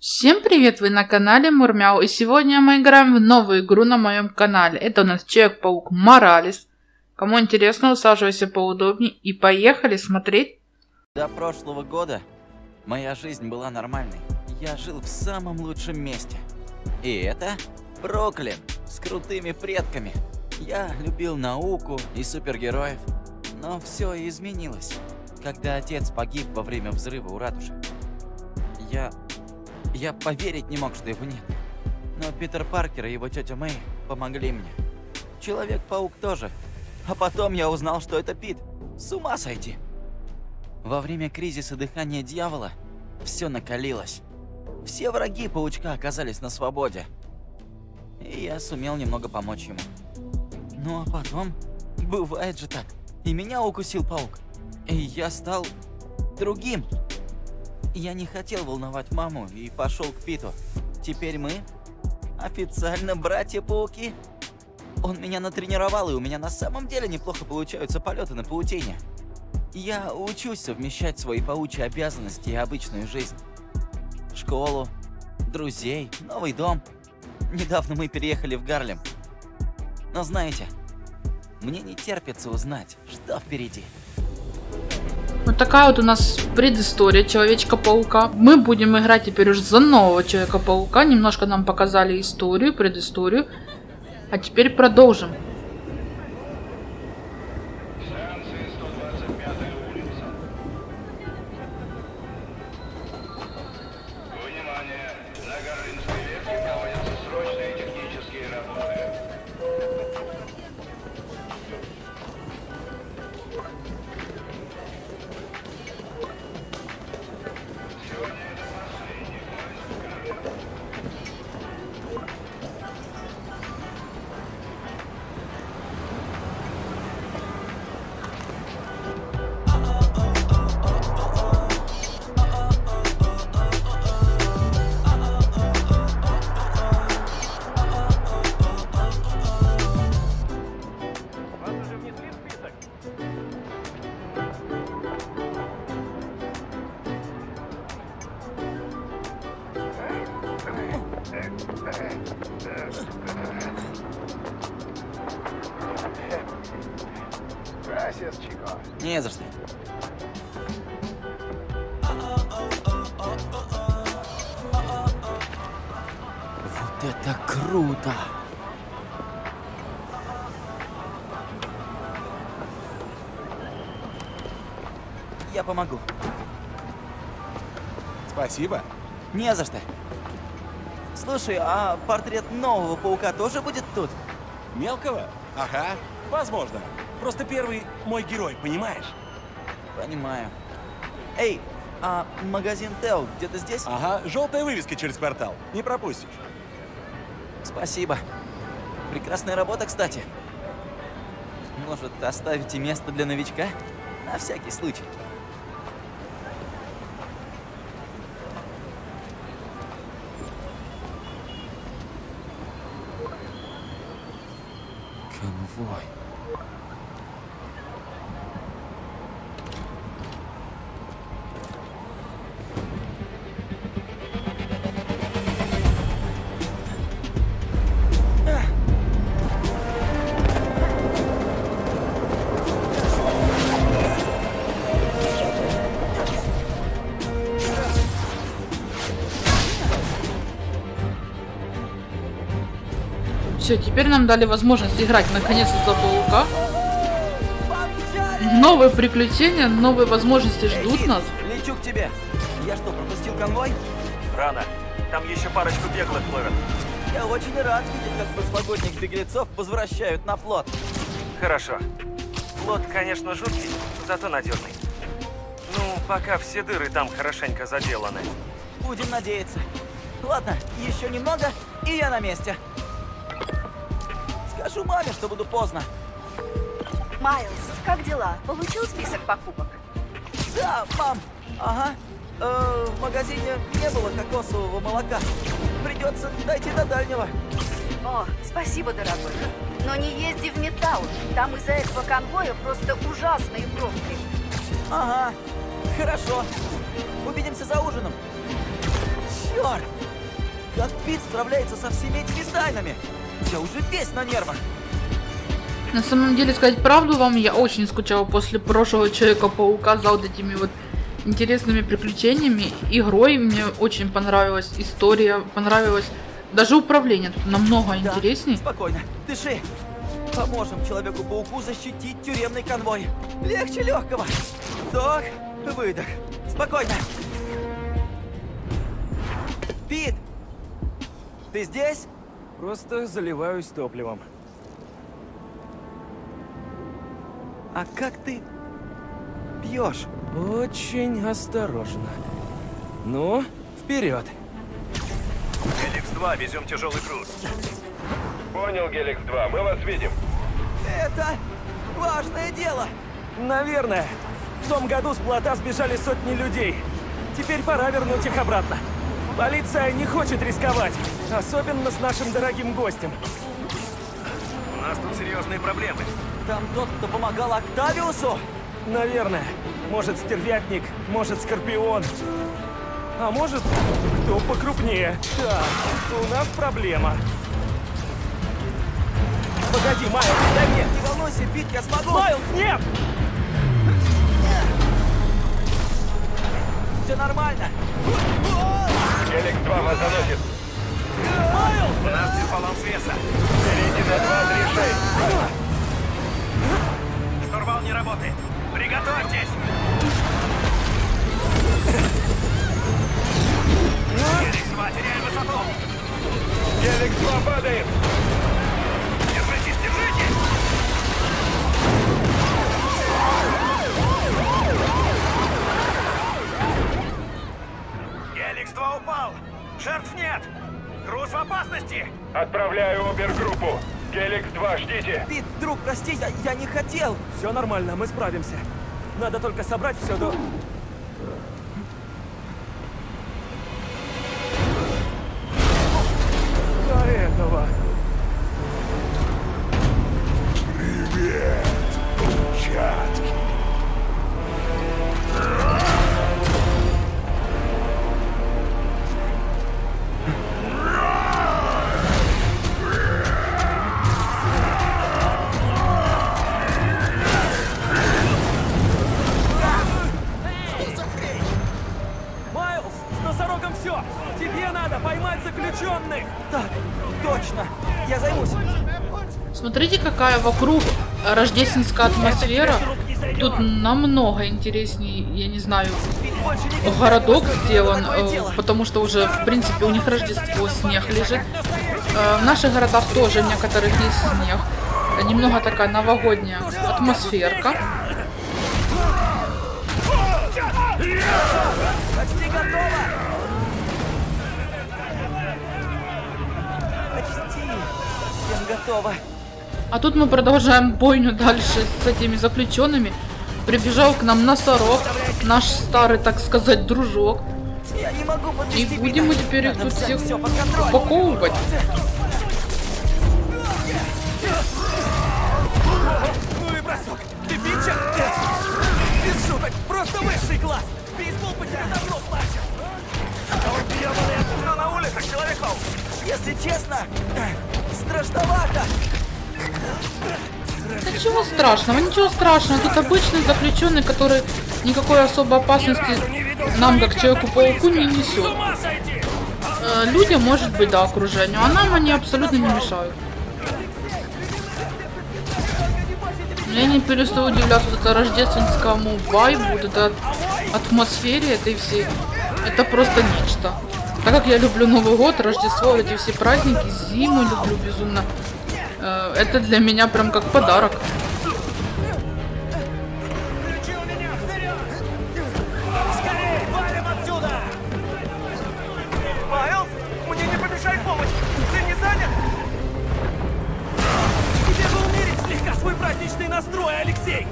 Всем привет, вы на канале Мурмяу, и сегодня мы играем в новую игру на моем канале. Это у нас Человек-паук Моралес. Кому интересно, усаживайся поудобнее и поехали смотреть. До прошлого года моя жизнь была нормальной. Я жил в самом лучшем месте. И это Броклин с крутыми предками. Я любил науку и супергероев. Но все изменилось, когда отец погиб во время взрыва у ратуши. Я поверить не мог, что его нет. Но Питер Паркер и его тетя Мэй помогли мне. Человек-паук тоже. А потом я узнал, что это Пит. С ума сойти. Во время кризиса дыхания дьявола все накалилось. Все враги паучка оказались на свободе. И я сумел немного помочь ему. Ну а потом, бывает же так, и меня укусил паук. И я стал другим. Я не хотел волновать маму и пошел к Питу. Теперь мы официально братья-пауки. Он меня натренировал, и у меня на самом деле неплохо получаются полеты на паутине. Я учусь совмещать свои паучьи обязанности и обычную жизнь. Школу, друзей, новый дом. Недавно мы переехали в Гарлем. Но знаете, мне не терпится узнать, что впереди. Вот такая вот у нас предыстория Человечка-паука. Мы будем играть теперь уже за нового Человека-паука. Немножко нам показали историю, предысторию. А теперь продолжим. Не за что. Вот это круто! Я помогу. Спасибо. Не за что. Слушай, а портрет нового паука тоже будет тут? Мелкого? Ага, возможно. Просто первый мой герой, понимаешь? Понимаю. Эй, а магазин Тел где-то здесь? Ага, желтая вывеска через квартал. Не пропустишь. Спасибо. Прекрасная работа, кстати. Может, оставите место для новичка? На всякий случай. Конвой. Все, теперь нам дали возможность играть наконец-то за паука. Новые приключения, новые возможности ждут нас. Лечу к тебе. Я что, пропустил конвой? Рано. Там еще парочку беглых плывет. Я очень рад видеть, как прошлогодних беглецов возвращают на флот. Хорошо. Флот, конечно, жуткий, зато надежный. Ну, пока все дыры там хорошенько заделаны. Будем надеяться. Ладно, еще немного, и я на месте. Скажу маме, что буду поздно. Майлз, как дела? Получил список покупок? Да, мам. Ага. В магазине не было кокосового молока. Придется дойти до дальнего. О, О, спасибо, дорогой. Но не езди в металл. Там из-за этого конвоя просто ужасные пробки. Ага. Хорошо. Увидимся за ужином. Черт! Как Пит справляется со всеми этими тайнами? Я уже весь на нервах. На самом деле, сказать правду вам, я очень скучала после прошлого Человека-паука за вот этими вот интересными приключениями, игрой. Мне очень понравилась история, понравилось даже управление, тут намного интереснее. Спокойно, дыши. Поможем Человеку-пауку защитить тюремный конвой. Легче легкого. Вдох, выдох. Спокойно. Пит, ты здесь? Просто заливаюсь топливом. А как ты пьешь? Очень осторожно. Ну, вперед. Геликс-2, везем тяжелый груз. Понял, Геликс-2, мы вас видим. Это важное дело. Наверное. В том году с плота сбежали сотни людей. Теперь пора вернуть их обратно. Полиция не хочет рисковать. Особенно с нашим дорогим гостем. У нас тут серьезные проблемы. Там тот, кто помогал Октавиусу? Наверное. Может, Стервятник, может, Скорпион. А может, кто покрупнее. Так, у нас проблема. Погоди, Майлз, дай мне. Не волнуйся, Пит, я смогу. Майлз, нет! Все нормально. Геликс-2 вас заносит. Майлз! У нас дисбаланс веса. Середина 236. Штурвал не работает. Приготовьтесь! Геликс-2, теряем высоту! Геликс-2 падает! Держитесь, держитесь! Геликс-2 упал! Жертв нет! Груз в опасности! Отправляю опергруппу! Геликс-2, ждите! Пит, друг, прости, я не хотел! Все нормально, мы справимся. Надо только собрать все до... До этого. Привет, учатки! Так, точно. Я займусь. Смотрите, какая вокруг рождественская атмосфера. Тут намного интереснее, я не знаю, городок сделан, потому что уже, в принципе, у них Рождество, снег лежит. В наших городах тоже в некоторых есть снег. Немного такая новогодняя атмосферка. Почти готово! Готово. А тут мы продолжаем бойню дальше с этими заключенными. Прибежал к нам Носорог, наш старый, так сказать, дружок. И будем мы теперь их тут всех упаковывать. Ну и бросок. Ты бича? Без шуток, просто высший класс. Бейсбол по тебе давно плачет. А вот ебаный, но на улицах человеков. Если честно... Страшновато! Да чего страшного? Ничего страшного. Тут обычный заключенный, который никакой особой опасности нам, как Человеку-пауку, не несет. Людям, может быть, да, окружению, а нам они абсолютно не мешают. Я не перестаю удивляться вот это рождественскому вайбу, вот это атмосфере этой всей. Это просто нечто. Так как я люблю Новый год, Рождество, эти все праздники, зиму люблю безумно. Это для меня прям как подарок. Скорее, валим отсюда! Майлз, мне не помешает помощь! Ты не занят? Тебе бы умерить слегка свой праздничный настрой, Алексей!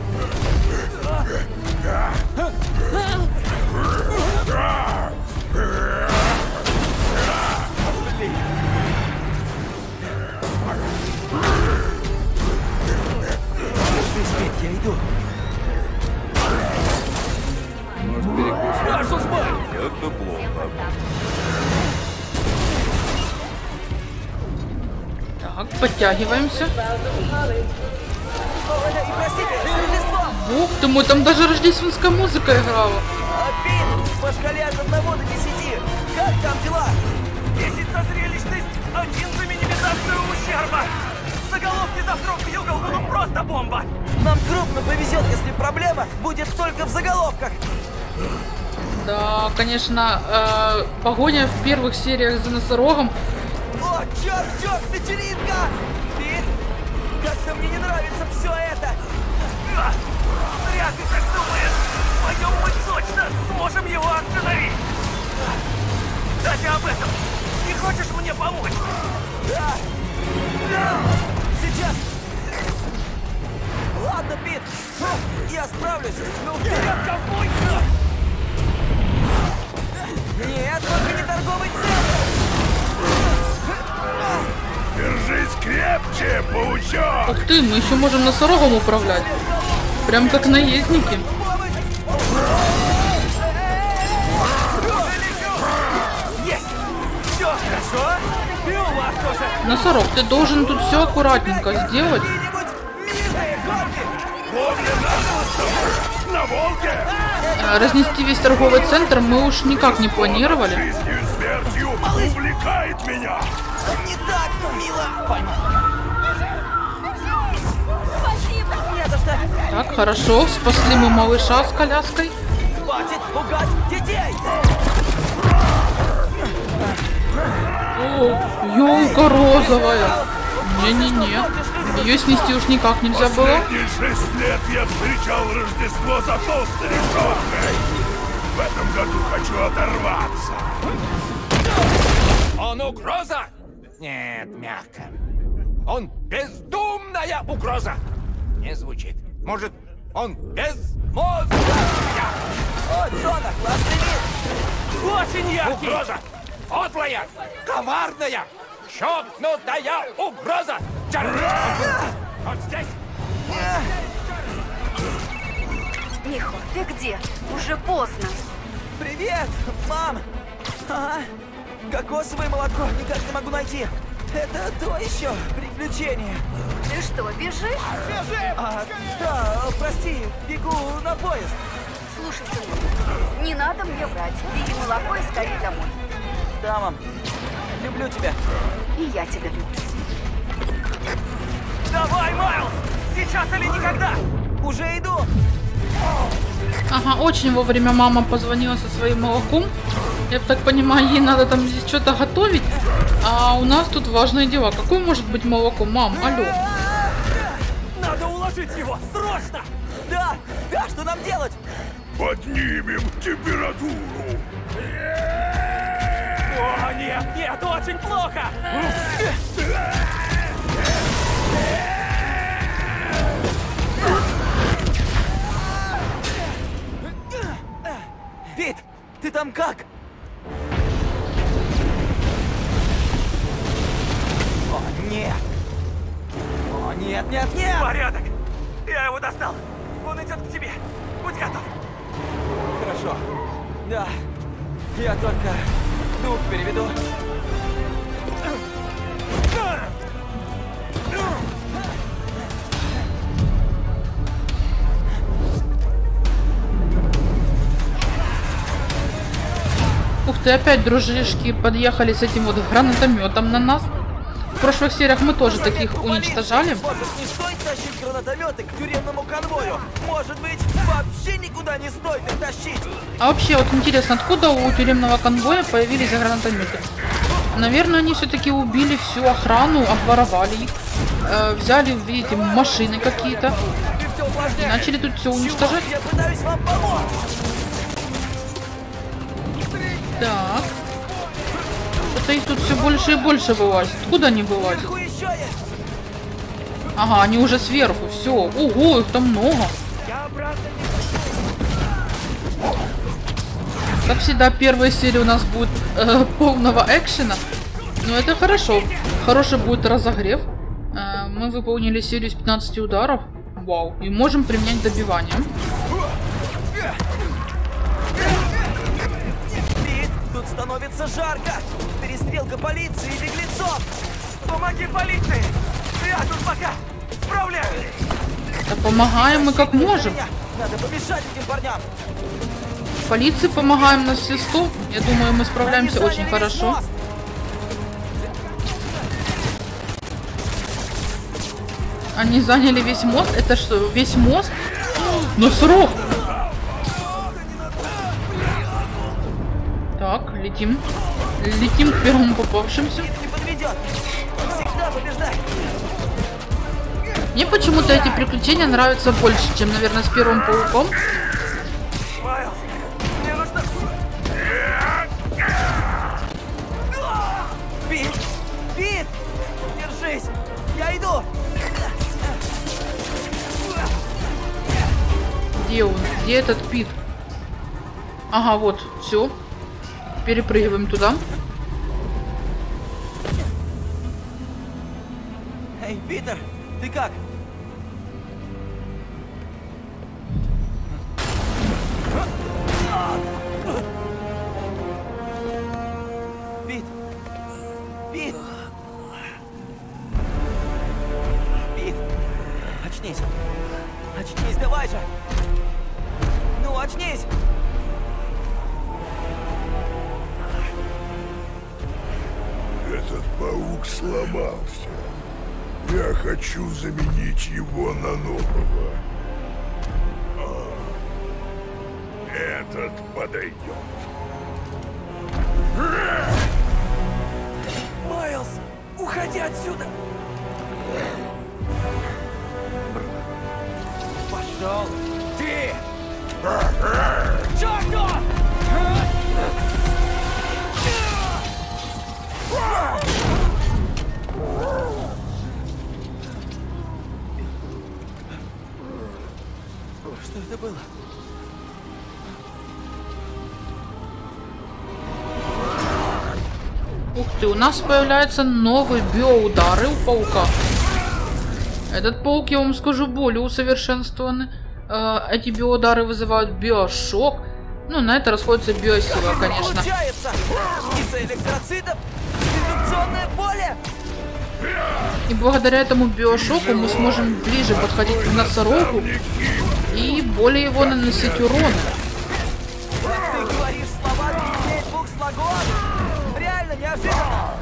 иду. Может, перекусить? Нашу смерть! Это плохо. Так, подтягиваемся. Ух ты мой, там даже рождественская музыка играла. По шкале от 1 до 10. Как там дела? 10 за зрелищность, 1 за минимизацию ущерба. Заголовки завтра в Бьюгл будут просто бомба. Нам крупно повезет, если проблема будет только в заголовках. Да, конечно, погоня в первых сериях за носорогом. О, черт, черт, вечеринка! И как-то мне не нравится все это. Зря ты так думаешь. Пойдем, мы точно сможем его остановить. Кстати, об этом. Не хочешь мне помочь? Да. Да. Сейчас. Ладно, Пит. Я справлюсь. Ну, вперед, ковбой! Нет, только не торговый центр. Держись крепче, паучок! Ух ты, мы еще можем носорогом управлять. Прям как наездники. Есть! Все хорошо! И у вас тоже! Носорог, ты должен тут все аккуратненько сделать. Разнести весь торговый центр мы уж никак не планировали. Увлекает меня! Не так, мило! Так, хорошо, спасли мы малыша с коляской. Хватит пугать детей! О, ёлка розовая. Не-не-не. Ее снести уж никак нельзя было. Последние 6 лет я встречал Рождество за толстой решеткой. В этом году хочу оторваться. Он угроза? Нет, мягко. Он бездумная угроза. Не звучит. Может, он без мозга? Вот зона, классный вид. Очень яркий. Угроза. Отлая. Коварная. Щепнутая угроза. Вот здесь. Михо, ты где? Уже поздно. Привет, мам. Ага. Кокосовое молоко никак не могу найти. Это то еще приключение. Ты что, бежишь? Бежим! Да, прости, бегу на поезд. Слушай, сынок, не надо мне врать. Беги молоко и скорее домой. Да, мам. Люблю тебя. И я тебя люблю. Давай, Майлз! Сейчас или никогда! Уже иду! Ага, очень вовремя мама позвонила со своим молоком. Я так понимаю, ей надо там здесь что-то готовить. А у нас тут важные дела. Какое может быть молоко, мам? Алло. Надо уложить его, срочно! Да, да, что нам делать? Поднимем температуру. О, нет, нет, очень плохо! Пит, ты там как? Нет! О, нет, нет, нет! Порядок! Я его достал! Он идет к тебе! Будь готов! Хорошо. Да. Я только дух переведу. Ух ты, опять дружишки подъехали с этим вот гранатометом на нас. В прошлых сериях мы тоже таких уничтожали. Не стоит тащить гранатометы к тюремному конвою. Может быть, вообще никуда не стоит их тащить. А вообще, вот интересно, откуда у тюремного конвоя появились гранатометы? Наверное, они все-таки убили всю охрану, обворовали их, взяли, видите, машины какие-то и начали тут все уничтожать. Я пытаюсь вам помочь. Так. Что-то их тут все больше и больше вылазит. Откуда они вылазят? Ага, они уже сверху. Все. Ого, их там много. Как всегда, первая серия у нас будет полного экшена. Но это хорошо. Хороший будет разогрев. Мы выполнили серию с 15 ударов. Вау. И можем применять добивание. Тут становится жарко. Перестрелка полиции и беглецов. Помоги полиции. Я тут пока справляюсь. Да помогаем мы как можем. Надо помешать этим парням. Полиции помогаем на все 100. Я думаю, мы справляемся очень хорошо. Они заняли весь мост. Это что, весь мост? Носорог! Так, летим. Летим к первому попавшимся. Мне почему-то эти приключения нравятся больше, чем, наверное, с первым пауком. Пит! Пит! Держись! Я иду! Где он? Где этот Пит? Ага, вот, все. Перепрыгиваем туда. Эй, Питер, ты как? Пит, Пит, Пит, очнись, очнись, давай же, ну очнись. Этот паук сломался. Я хочу заменить его на нового. Этот подойдет. Майлз, уходи отсюда! Пошел! Ты! Чёрт! Что это было? Ух ты, у нас появляются новые биоудары у паука. Этот паук, я вам скажу, более усовершенствованы. Эти биоудары вызывают биошок. Ну, на это расходится биосила, конечно. Получается! Из-за электроцитов индукционное поле! И благодаря этому биошоку мы сможем ближе подходить к носорогу и более его наносить урон.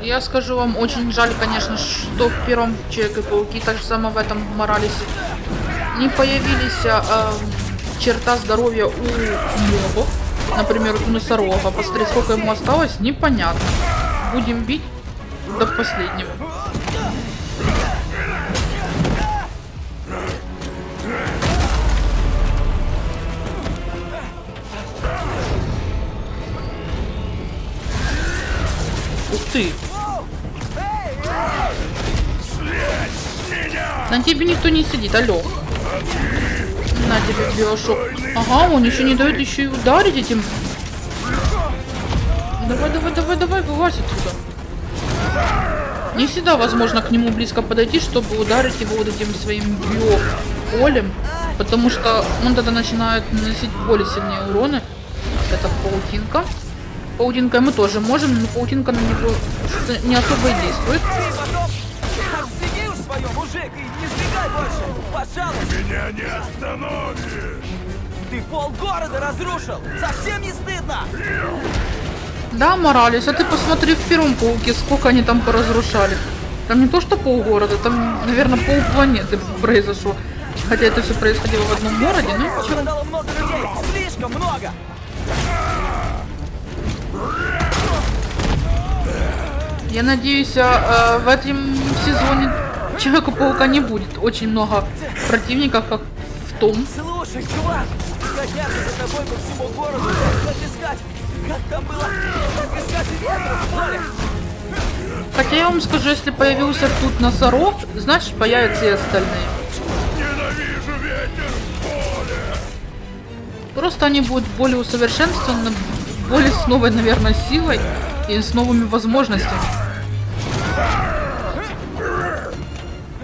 Я скажу вам, очень жаль, конечно, что в первом Человеке-пауке, так же само в этом Моралесе, не появились черта здоровья у мобов, например, у носорога. Посмотри, сколько ему осталось, непонятно. Будем бить до последнего. Ух ты! На тебе никто не сидит, алло. На тебе биошок. Ага, он еще не дает еще и ударить этим. Давай, давай, давай, давай, вылазь отсюда. Не всегда возможно к нему близко подойти, чтобы ударить его вот этим своим биополем. Потому что он тогда начинает наносить более сильные уроны. Это паутинка. Паутинкой мы тоже можем, но паутинка на него не особо и действует. Меня не остановишь. Ты полгорода разрушил. Совсем не стыдно. Да, Моралес, а ты посмотри в первом пауке, сколько они там поразрушали. Там не то что полгорода, там, наверное, полпланеты произошло. Хотя это все происходило в одном городе, но ничего. Слишком много. Я надеюсь, в этом сезоне Человека-паука не будет очень много противников, как в том. Слушай, чувак, гоняться за тобой по всему городу, как искать, как там было, как искать ветра в поле. Хотя я вам скажу, если появился тут носорог, значит появятся и остальные. Ненавижу ветер в поле. Просто они будут более усовершенствованы, более с новой, наверное, силой и с новыми возможностями.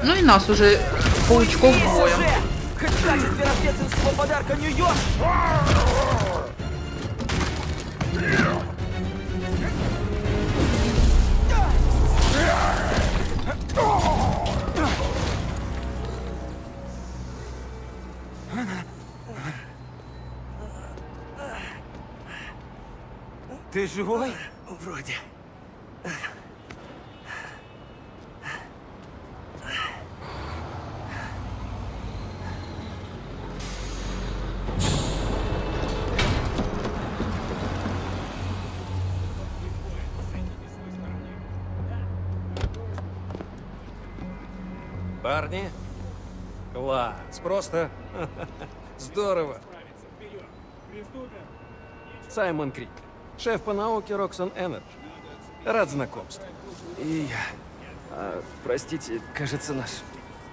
Ну и нас уже паучков двое. Хоть в качестве рождественского подарка Нью-Йорк! Ты живой? Вроде. Парни? Класс. Просто здорово. Саймон Крик. Шеф по науке Роксон Эннер. Рад знакомству. И я. Простите, кажется, наш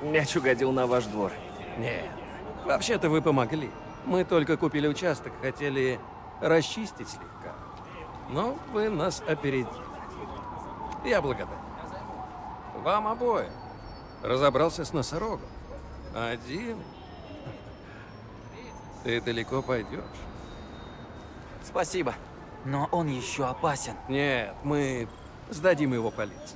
мяч угодил на ваш двор. Нет. Вообще-то вы помогли. Мы только купили участок, хотели расчистить слегка. Но вы нас опередили. Я благодарен. Вам обоим. Разобрался с носорогом. Один. Ты далеко пойдешь. Спасибо. Но он еще опасен. Нет, мы сдадим его полиции.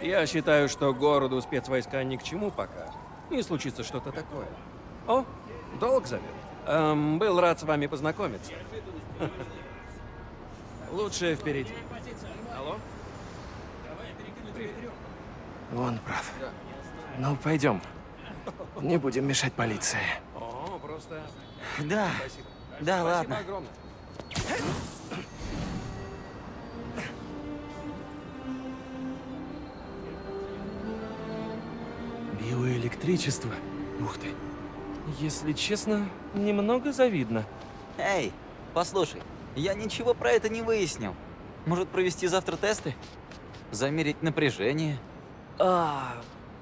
Я считаю, что городу спецвойска ни к чему пока. Не случится что-то такое. О, долг зовет. Был рад с вами познакомиться. Лучшее впереди. Алло? Он прав. Ну, пойдем. Не будем мешать полиции. О, просто... Да. Спасибо. Да, ладно. Огромное. Биоэлектричество? Ух ты. Если честно, немного завидно. Эй, послушай, я ничего про это не выяснил. Может, провести завтра тесты? Замерить напряжение?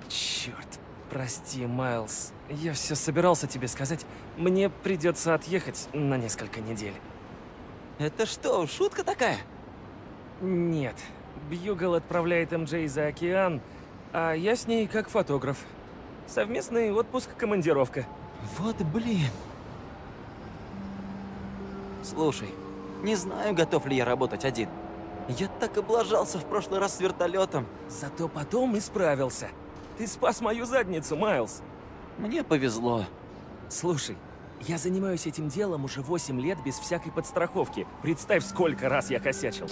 Черт, прости, Майлз. Я все собирался тебе сказать. Мне придется отъехать на несколько недель. Это что, шутка такая? Нет. Бьюгл отправляет Эм-Джей за океан, а я с ней как фотограф. Совместный отпуск-командировка. Вот блин. Слушай, не знаю, готов ли я работать один. Я так облажался в прошлый раз с вертолетом. Зато потом исправился. Ты спас мою задницу, Майлз. Мне повезло. Слушай. Я занимаюсь этим делом уже 8 лет без всякой подстраховки. Представь, сколько раз я косячил.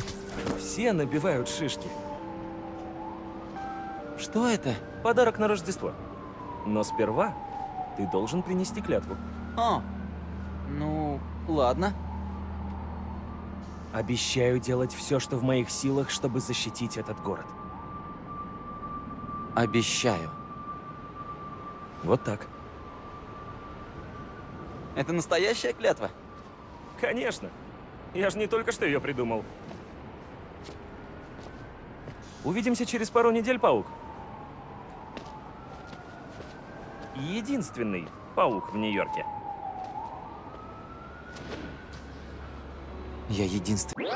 Все набивают шишки. Что это? Подарок на Рождество. Но сперва ты должен принести клятву. Ну, ладно. Обещаю делать все, что в моих силах, чтобы защитить этот город. Обещаю. Вот так. Это настоящая клятва? Конечно. Я же не только что ее придумал. Увидимся через пару недель, паук. Единственный паук в Нью-Йорке. Я единственный.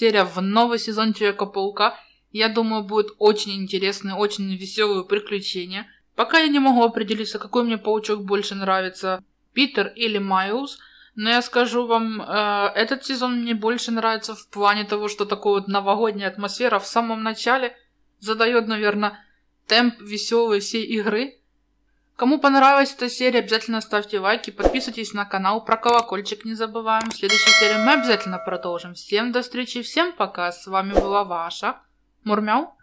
Серия в новый сезон Человека-паука, я думаю, будет очень интересные, очень веселые приключения. Пока я не могу определиться, какой мне паучок больше нравится, Питер или Майлз, но я скажу вам, этот сезон мне больше нравится в плане того, что такая вот новогодняя атмосфера в самом начале задает, наверное, темп веселой всей игры. Кому понравилась эта серия, обязательно ставьте лайки, подписывайтесь на канал, про колокольчик не забываем. В следующей серии мы обязательно продолжим. Всем до встречи, всем пока, с вами была ваша Мурмяу.